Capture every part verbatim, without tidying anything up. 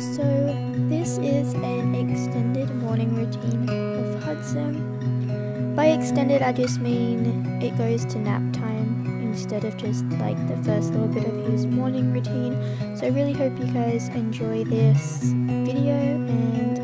So this is an extended morning routine of Hudson. By extended I just mean it goes to nap time instead of just like the first little bit of his morning routine. So I really hope you guys enjoy this video and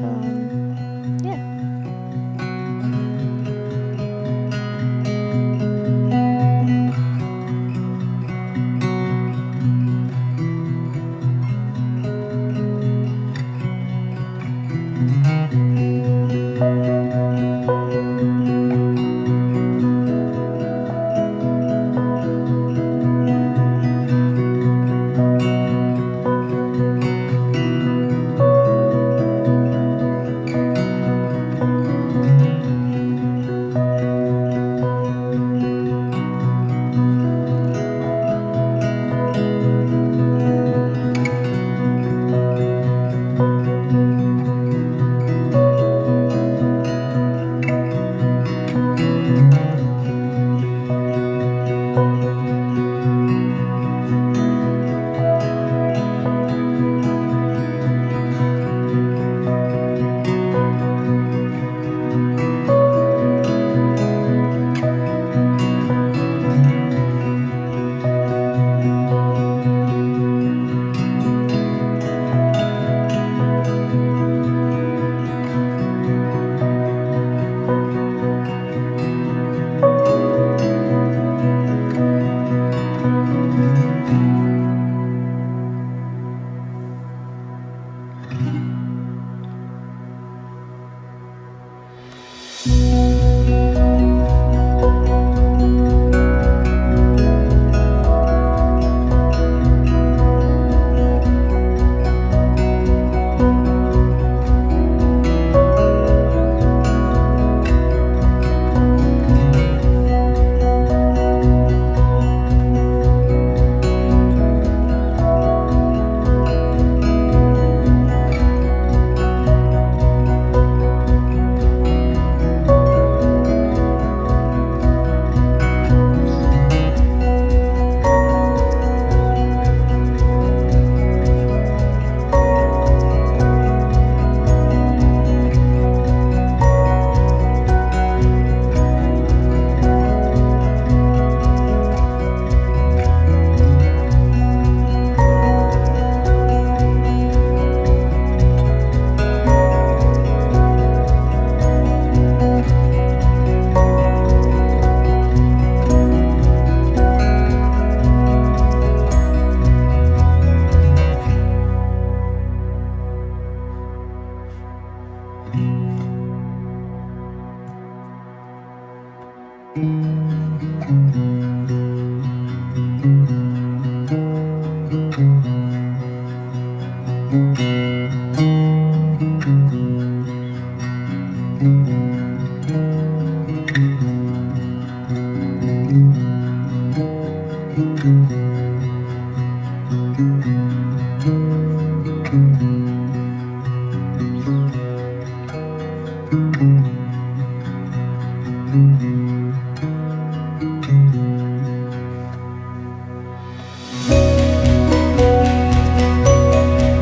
um,